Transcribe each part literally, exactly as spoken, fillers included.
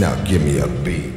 Now give me a beat.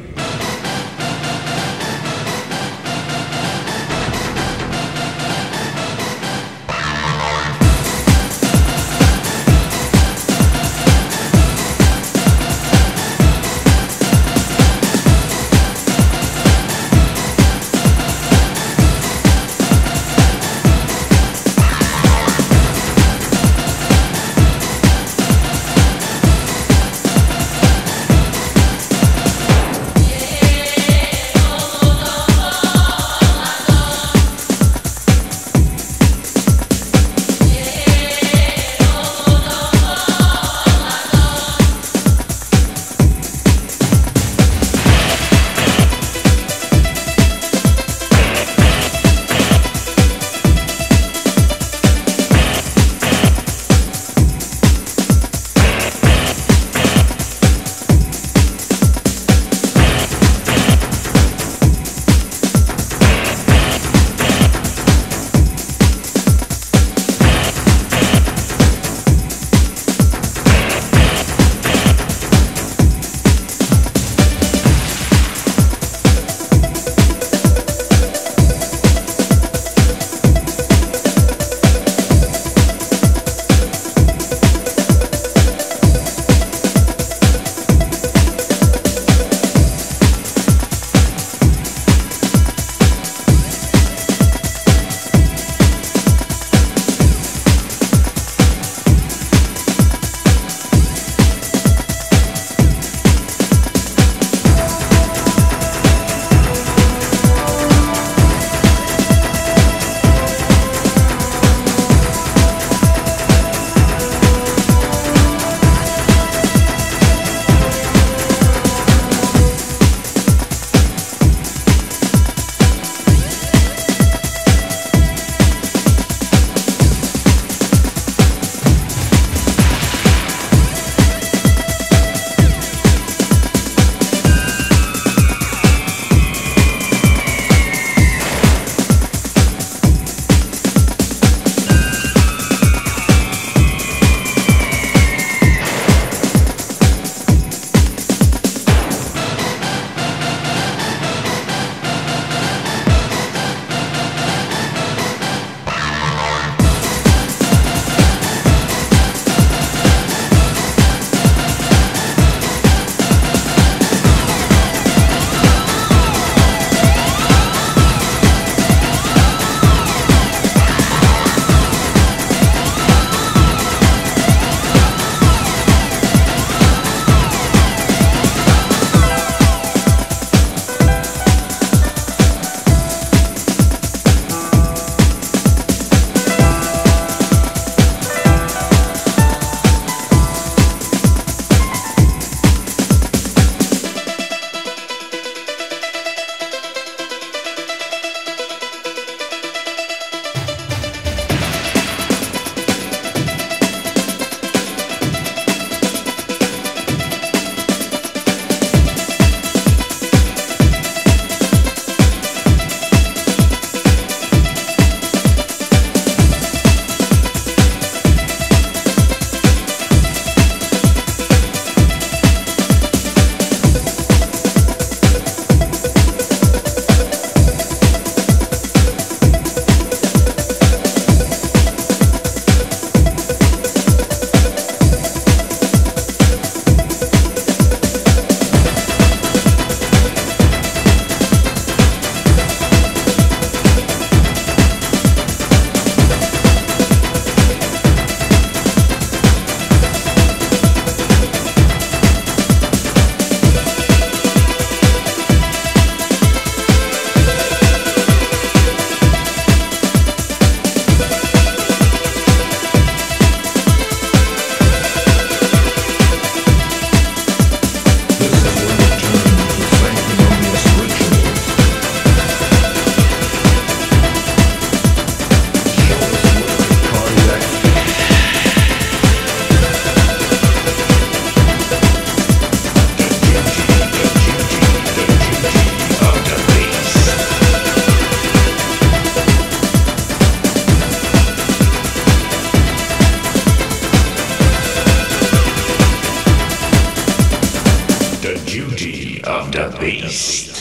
duty of the beast.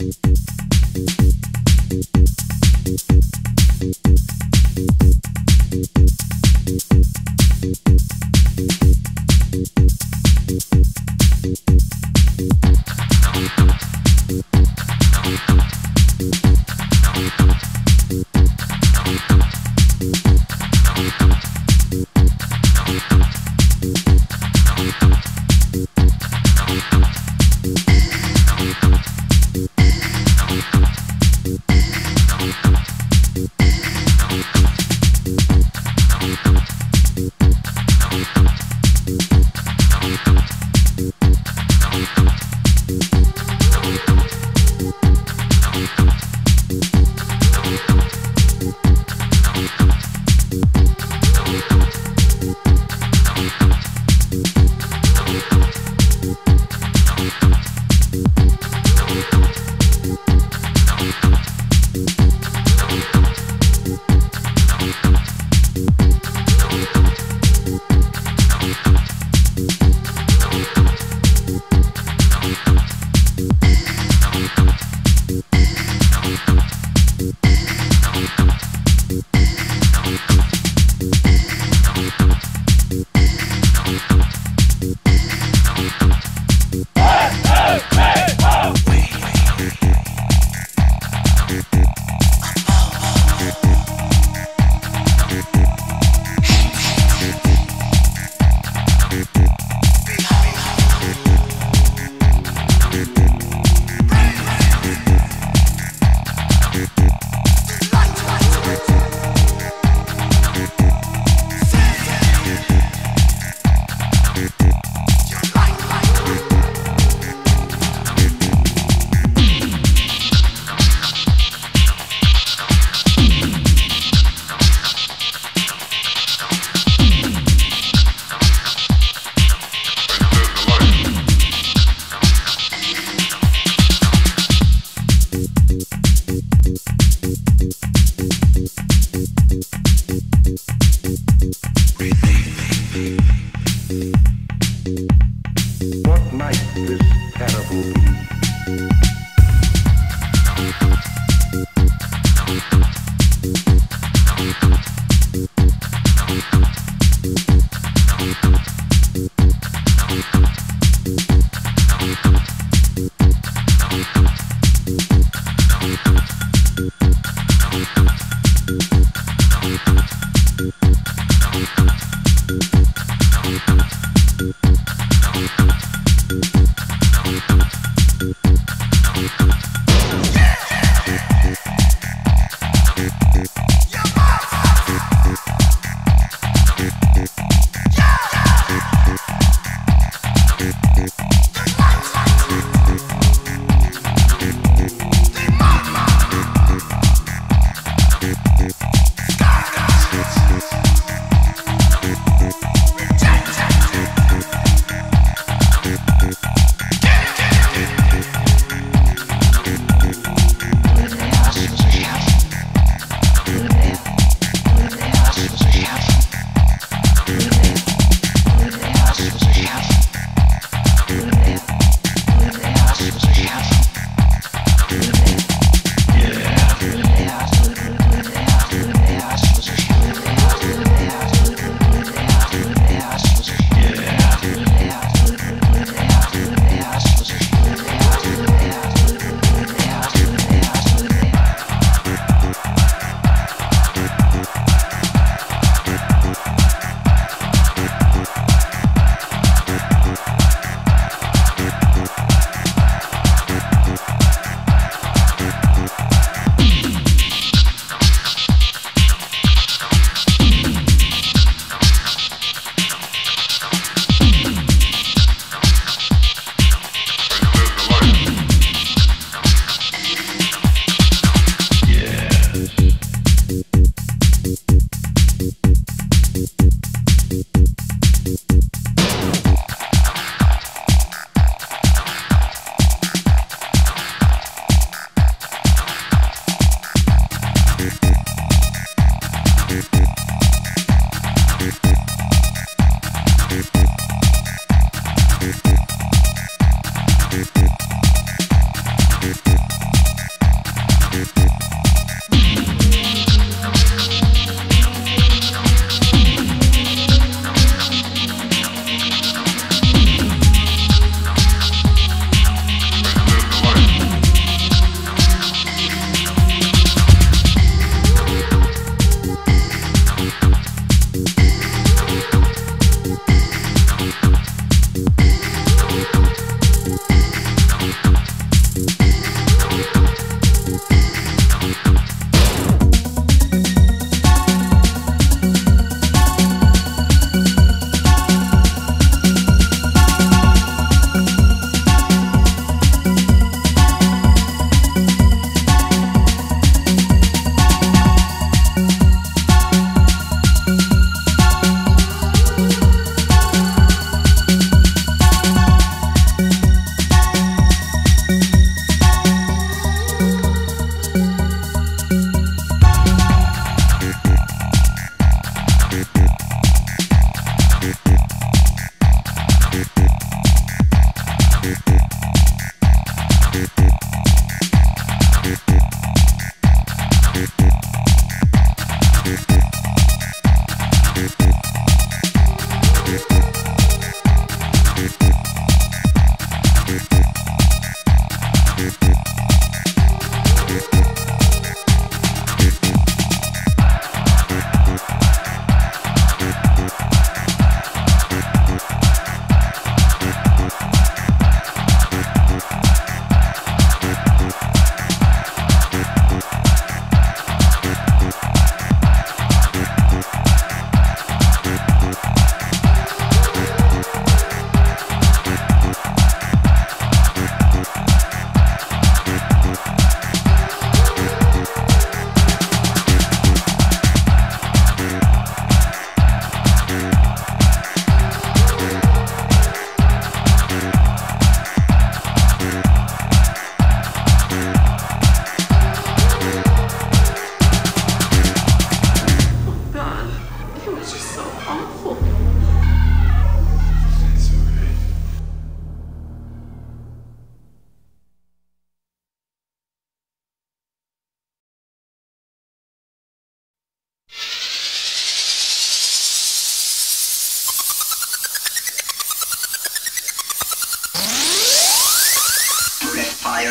We'll be right back.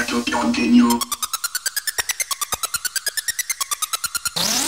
to continue. Oh,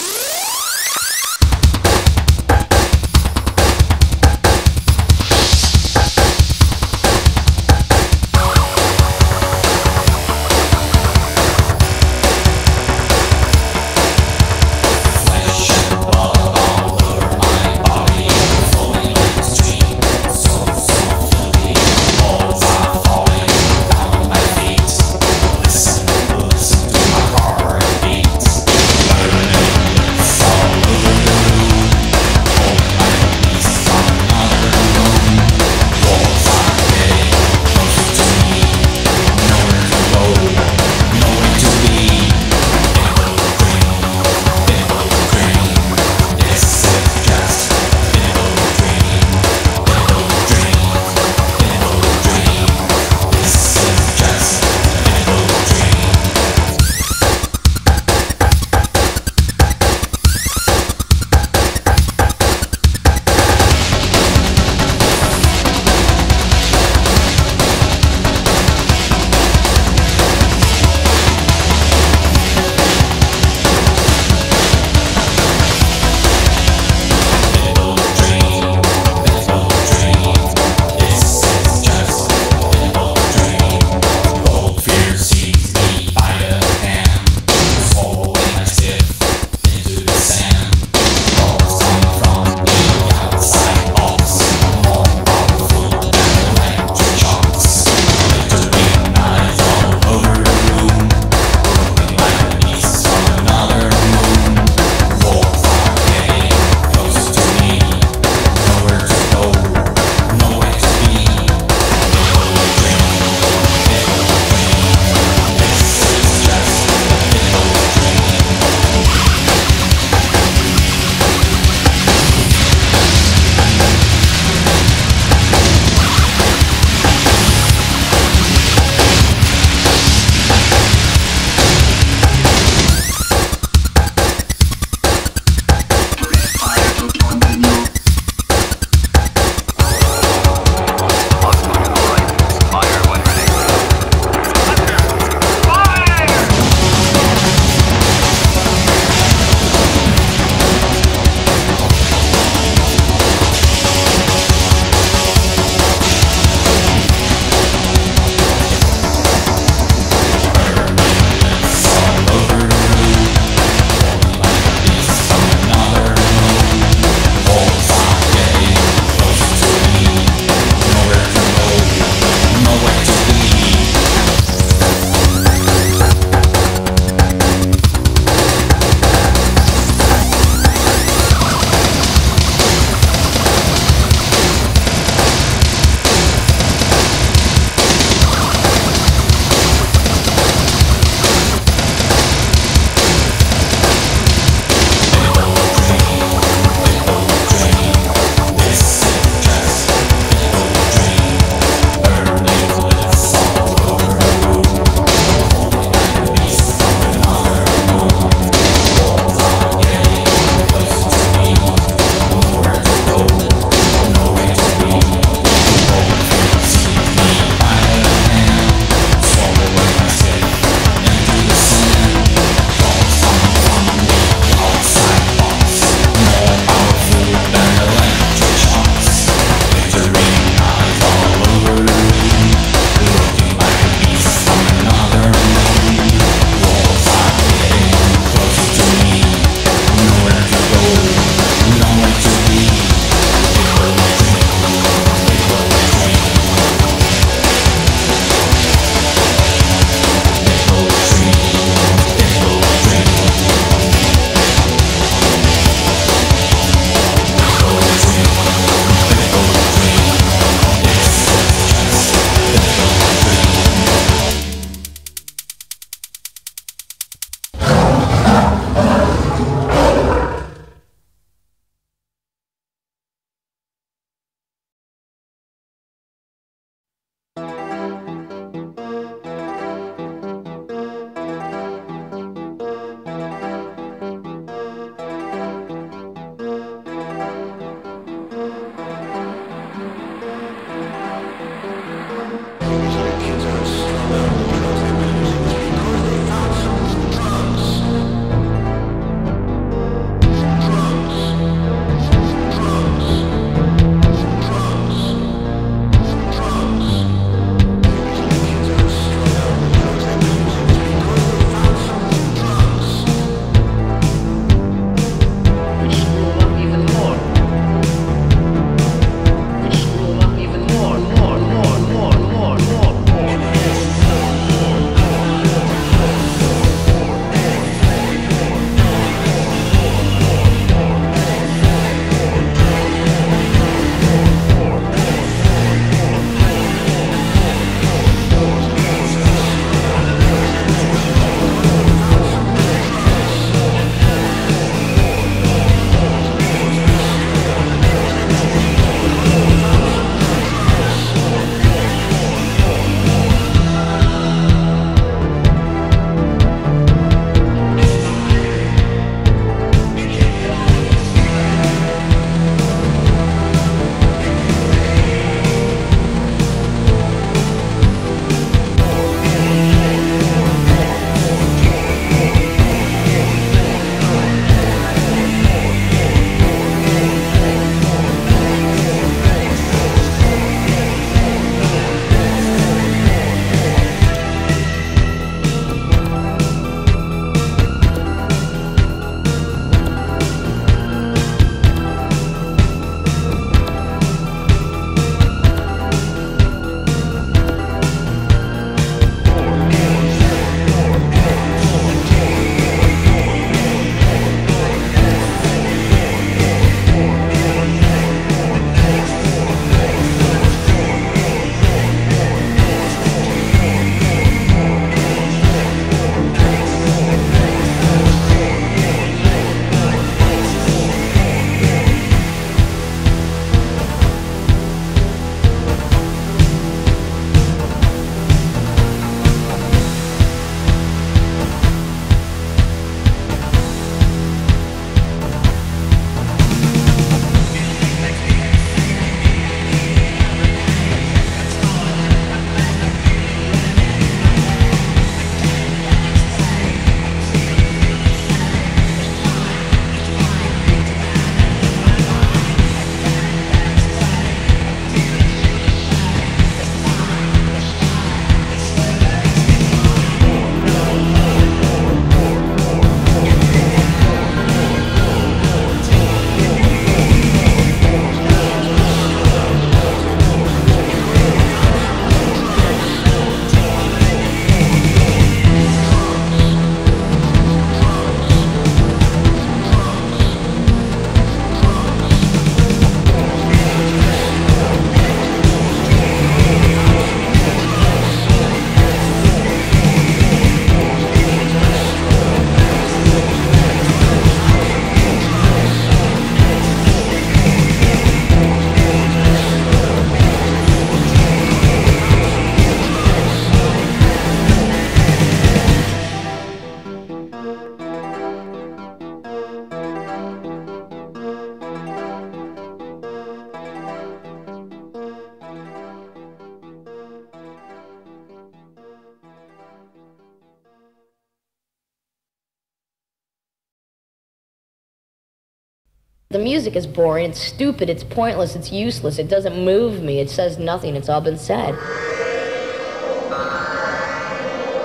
The music is boring, it's stupid, it's pointless, it's useless, it doesn't move me, it says nothing, it's all been said.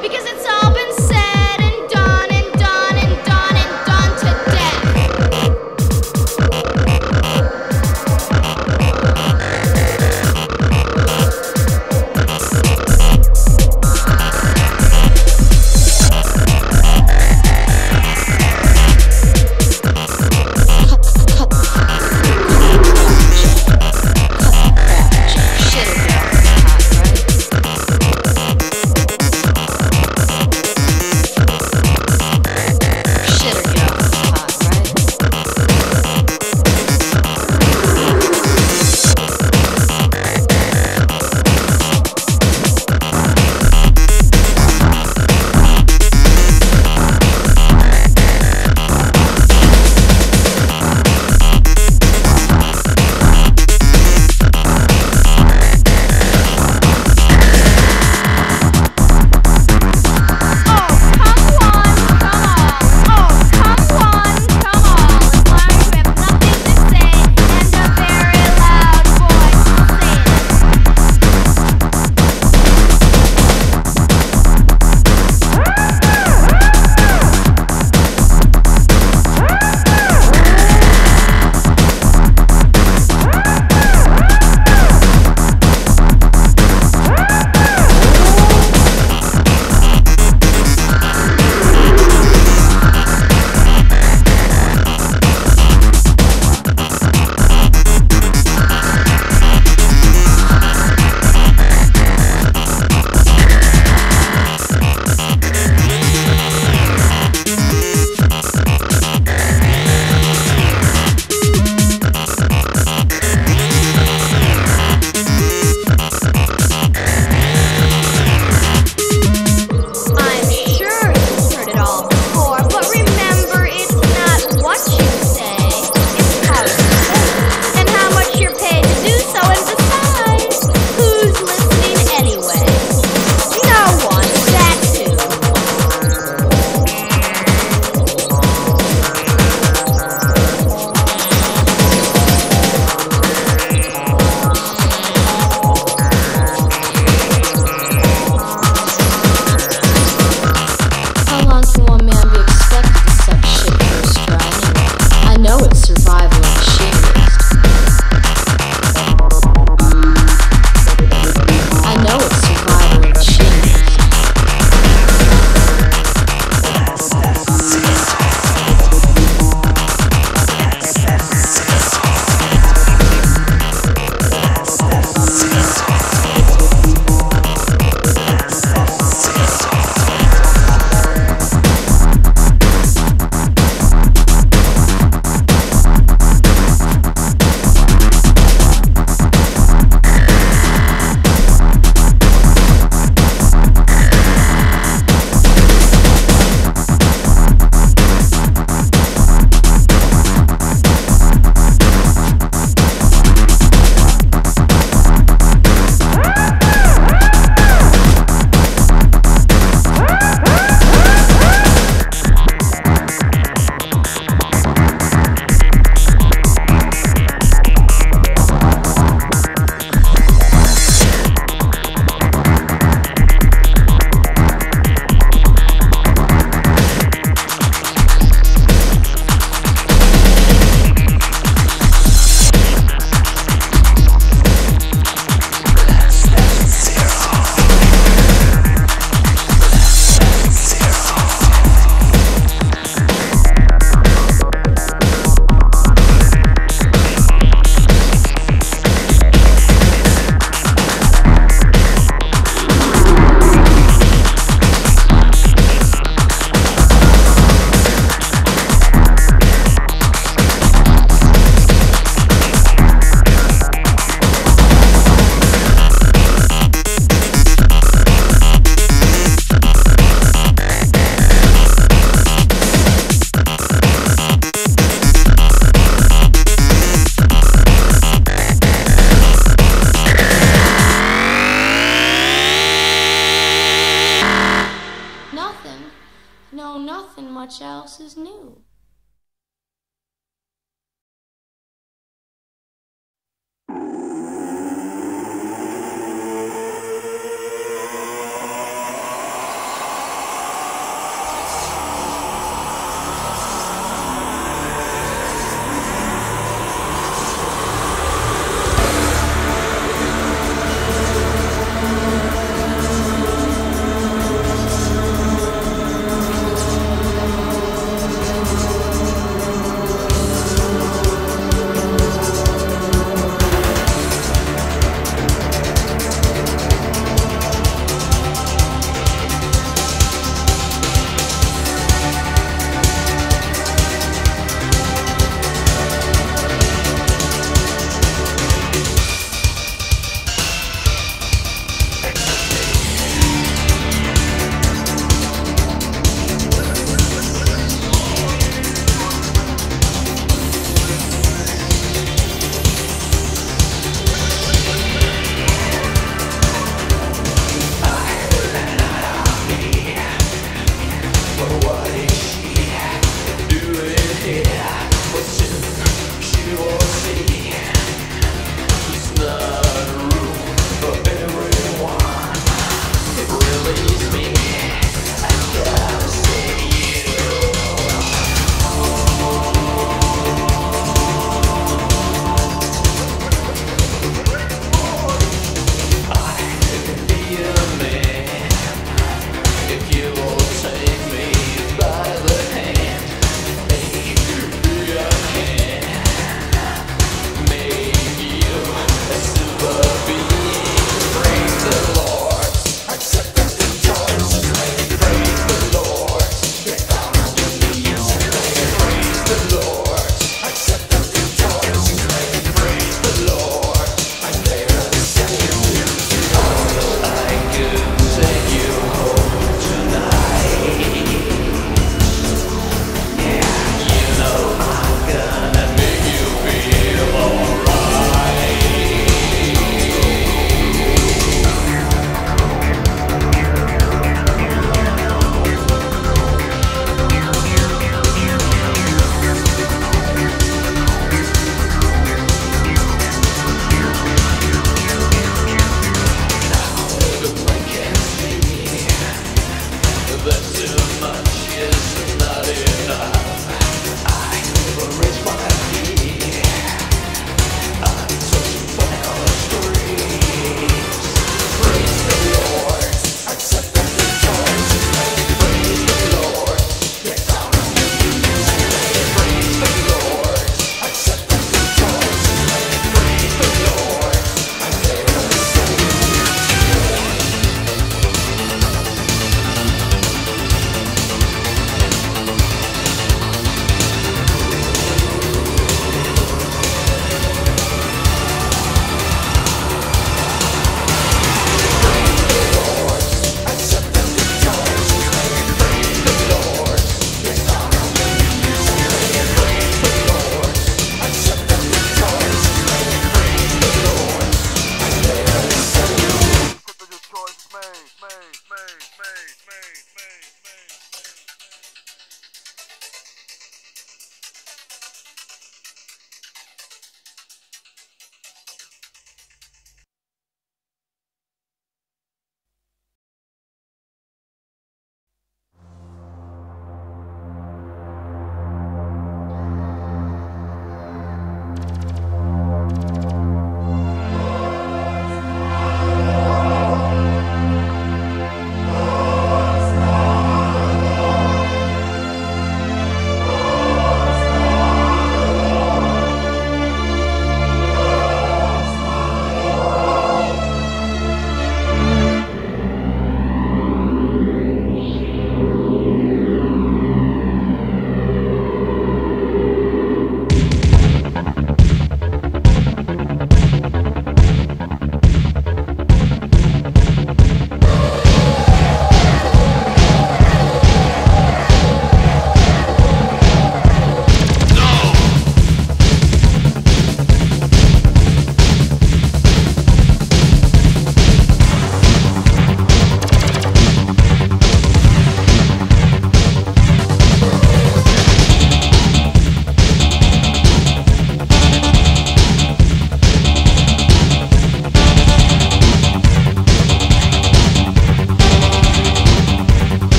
Because it's all been said and done and done and done and done to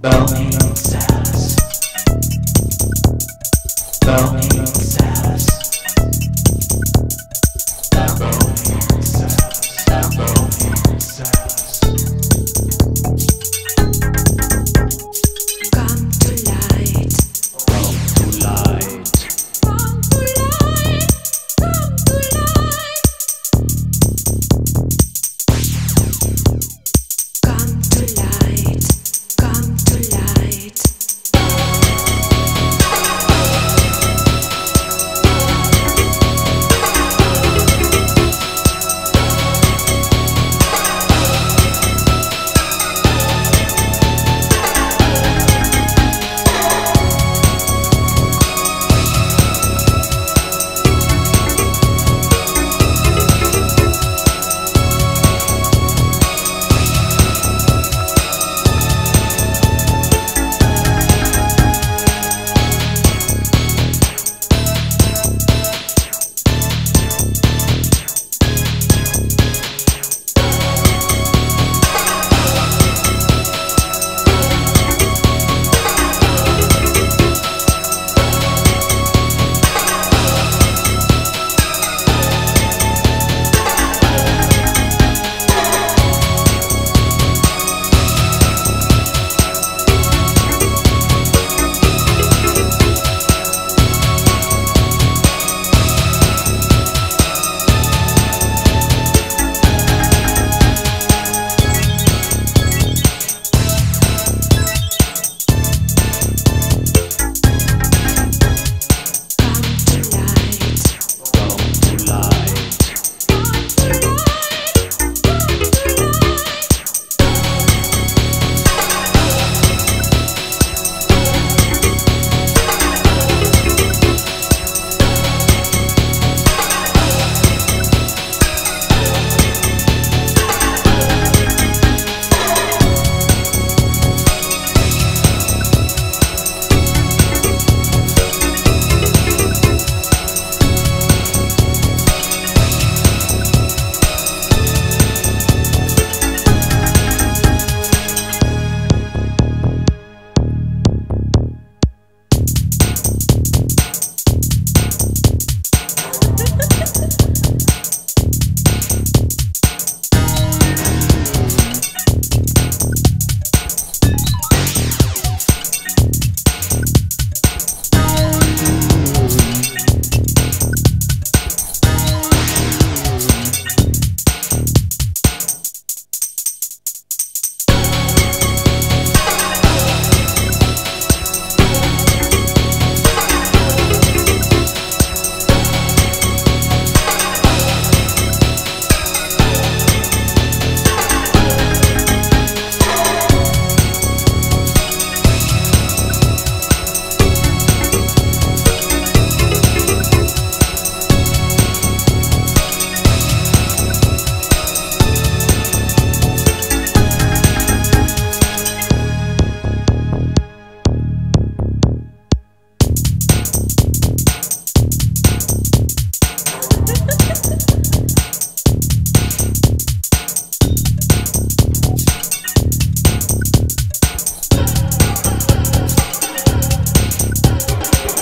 Boning sass. Boning sass. Boning sass. Boning sass. Come to light. Come to light. Come to light. Come to light. Come to light. Come to light.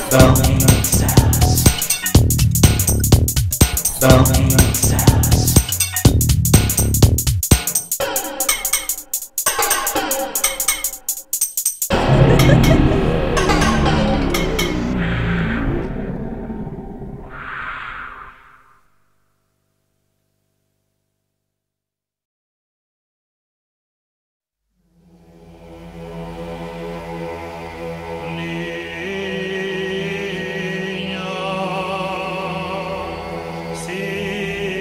Boning sass. Boning sass. See.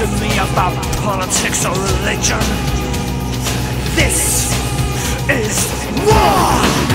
to me about politics or religion. This is war!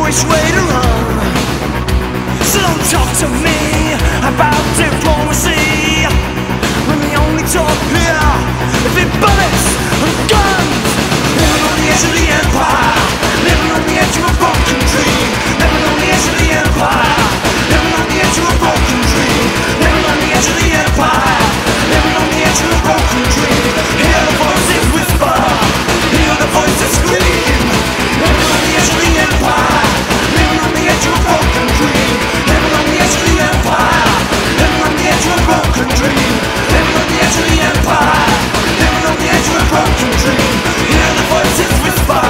Which way to run? So don't talk to me about diplomacy, when we only talk here if it bullets and guns. Living on the edge of the empire, living on the edge of a broken dream, living on the edge of the empire, living on the edge of a broken dream, living on the edge of the empire, living on the edge of a broken dream. Hear the voices whisper, hear the voices scream. Living on the edge of the empire. Living on the edge of a broken dream, hear the voices whisper.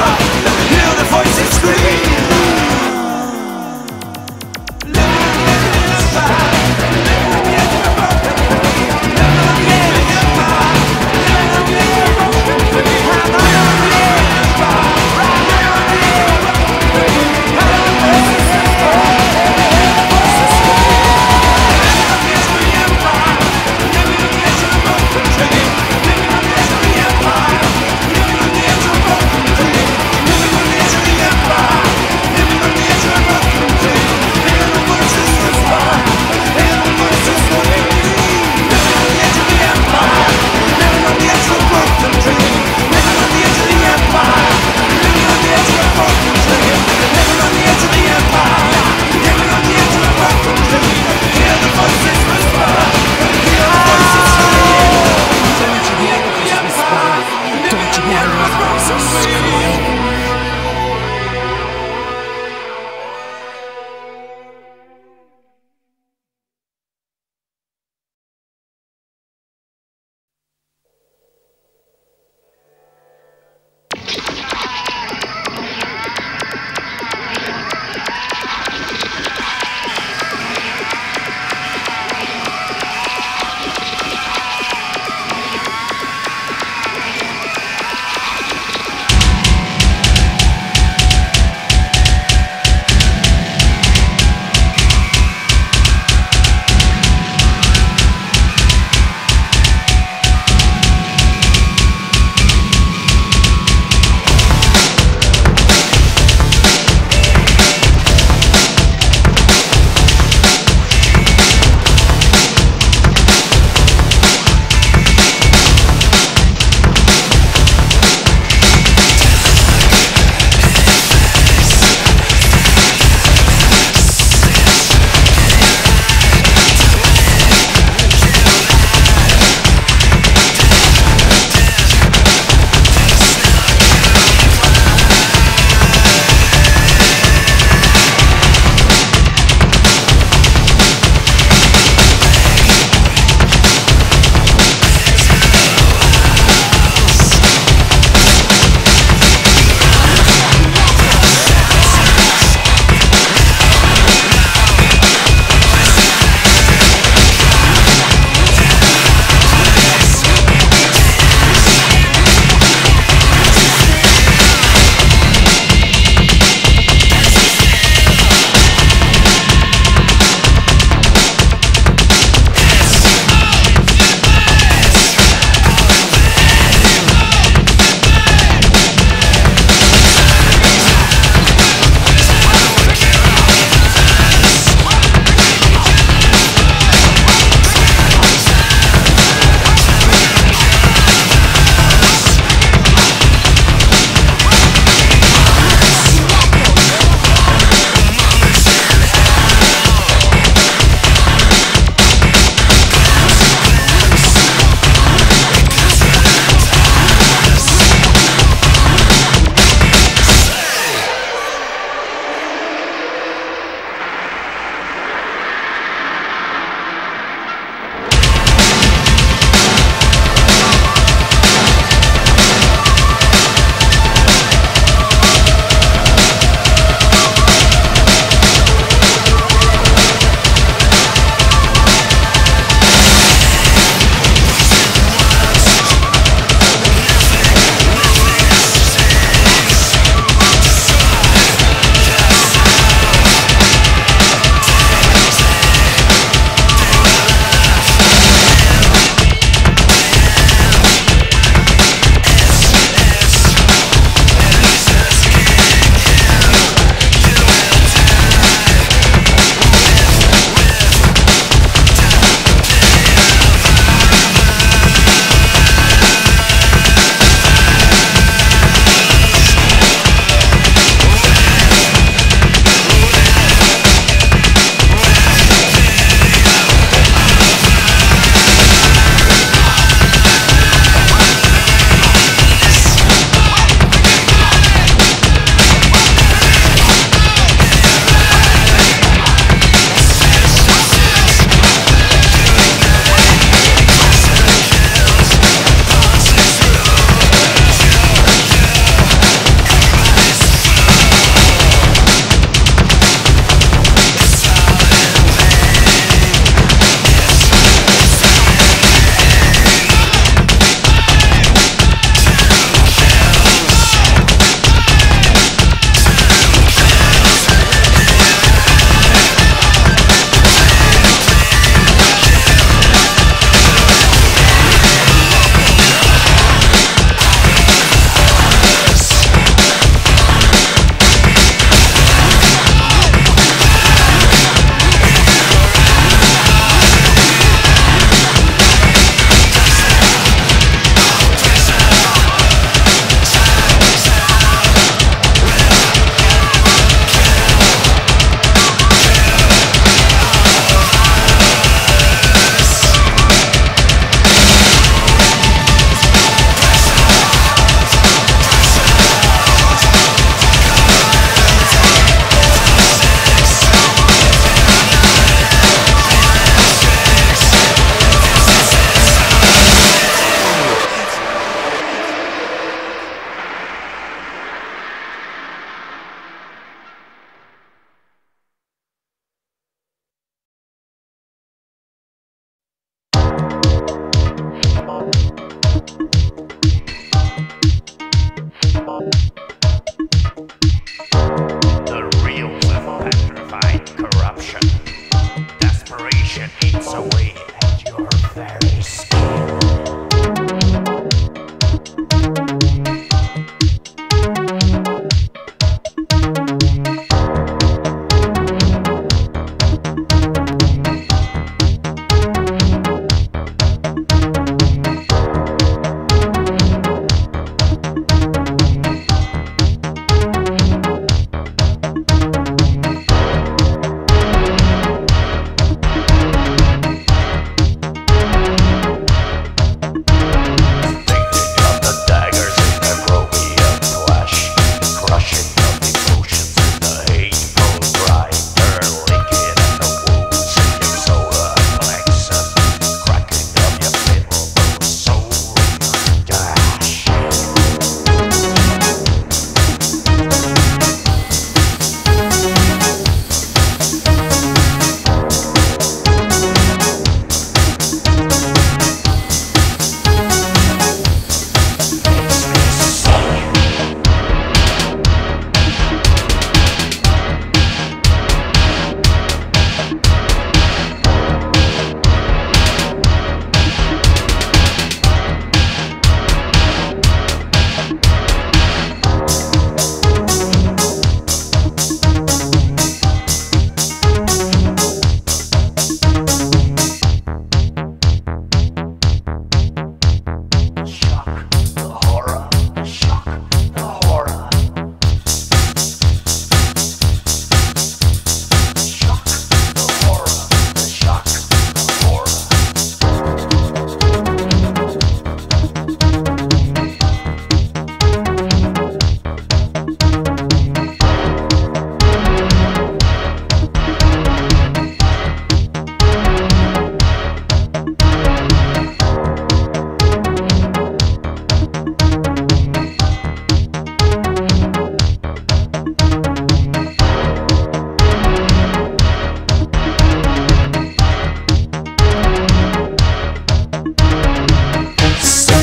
very still.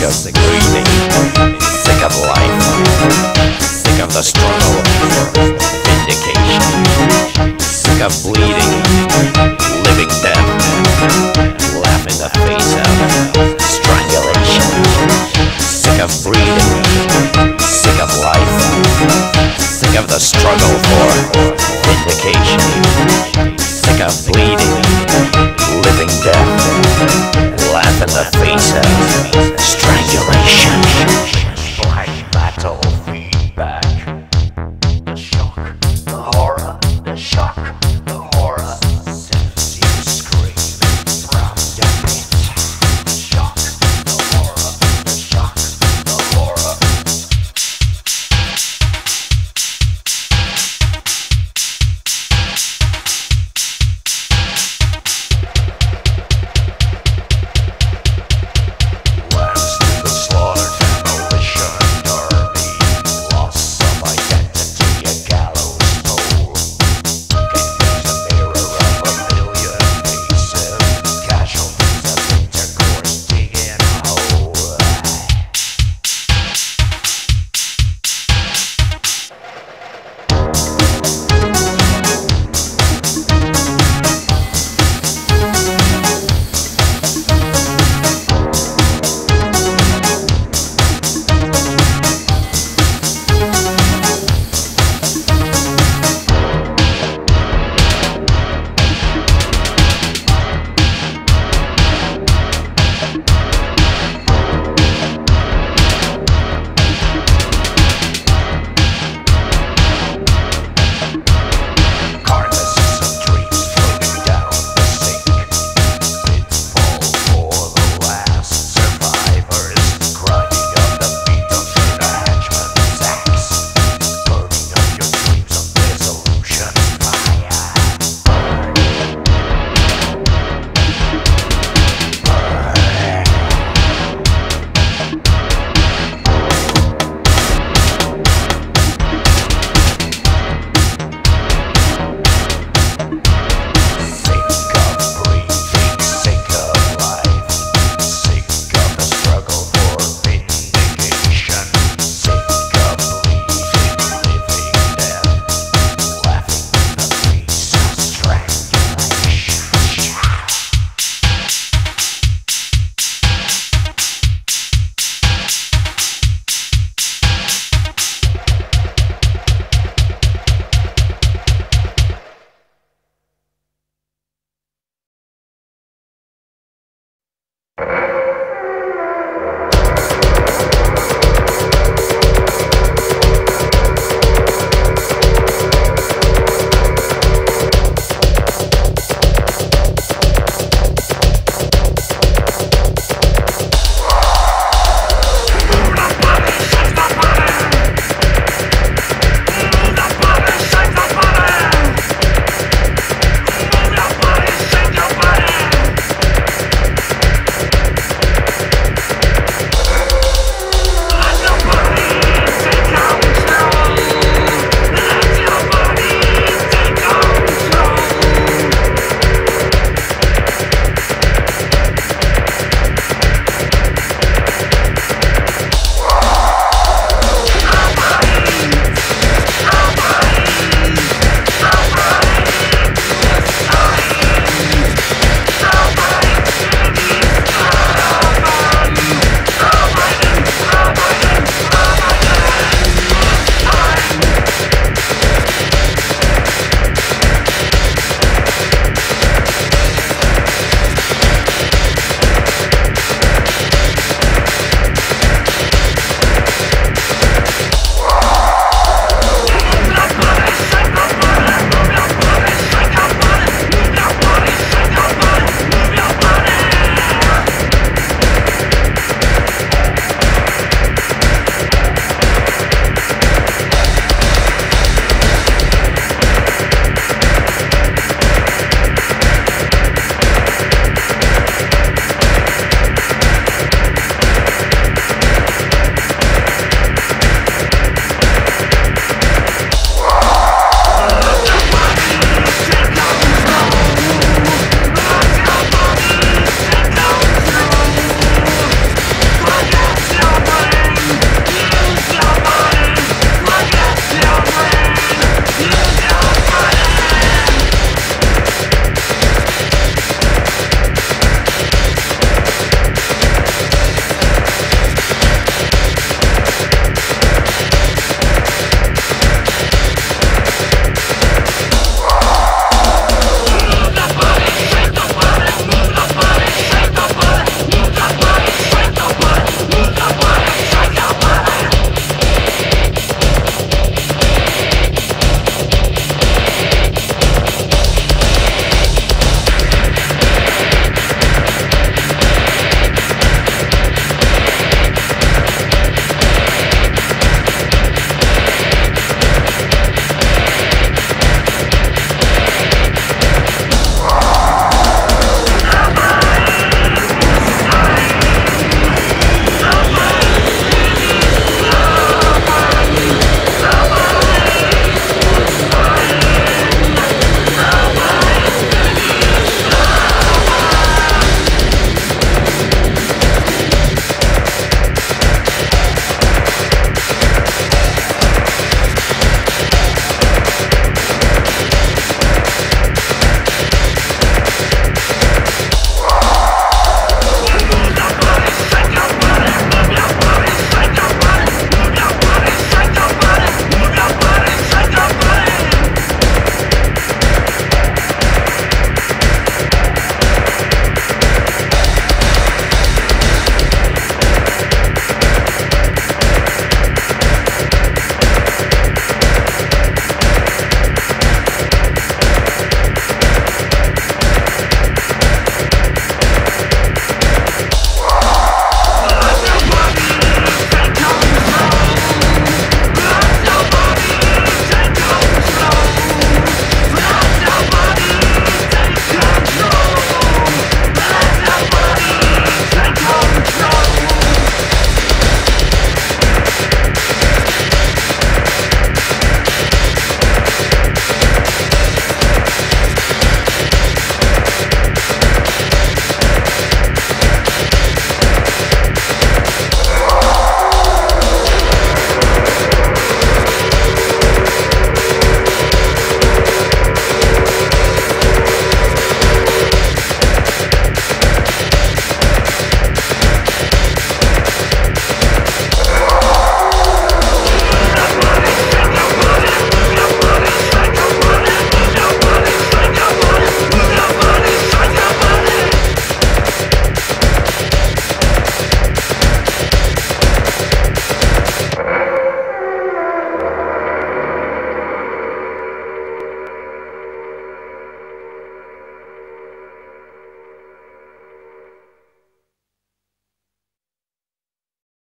Sick of breathing, sick of life, sick of the struggle for vindication, sick of bleeding, living death, laughing the face out, strangulation, sick of breathing, sick of life, sick of the struggle for vindication, sick of bleeding, living death, laughing the face out. Strangulation, black battle feedback, the shock.